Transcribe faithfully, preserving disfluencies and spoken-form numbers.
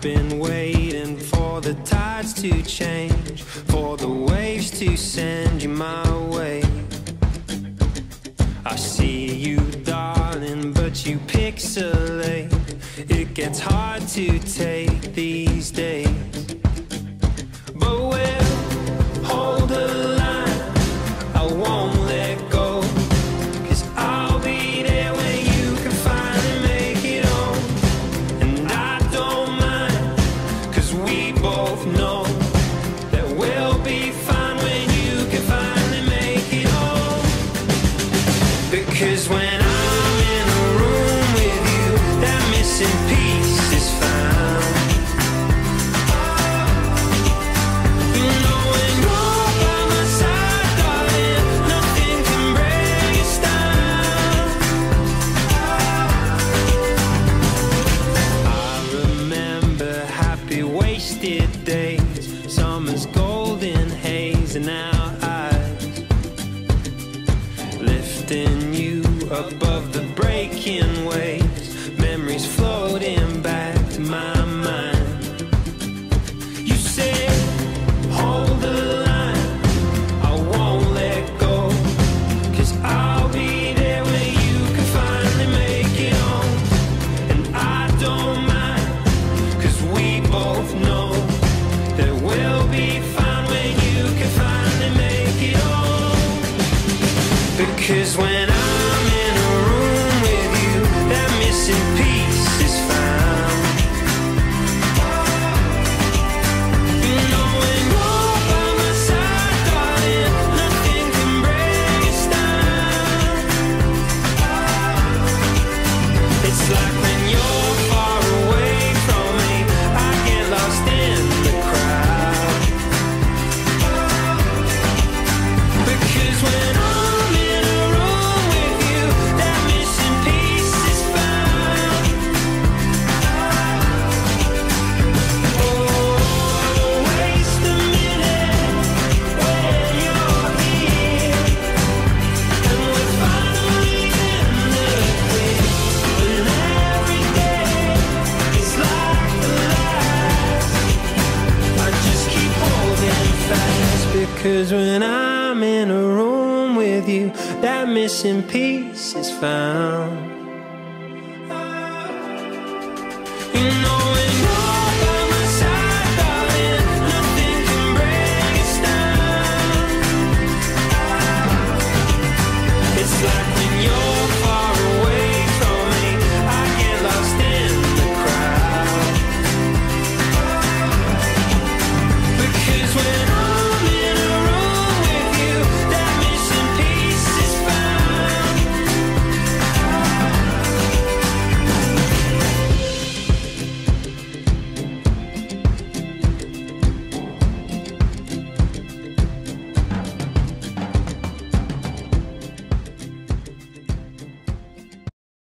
I've been waiting for the tides to change, for the waves to send you my way. I see you, darling, but you pixelate. It gets hard to take these days, but we'll hold the line. I won't let go, 'cause I'll be there when you can finally make it home. And I don't mind, 'cause we both know that we'll be fine when you can finally make it home. Because when I'm in a room with you, that missing piece is found. Wasted days, summer's golden haze in our eyes, lifting you above the breaking waves, memories floating back to my mind. You said, hold the line, I won't let go, 'cause I'll be there when you can finally make it home. And I don't mind, 'cause we both know we'll be fine when you can finally make it home. Because when I'm in a room with you, that missing piece is found. You know when you're by my side, darling, nothing can break us down. It's like when you're far away from me, I get lost in the crowd. Because when I'm in a room with you, that missing piece is found.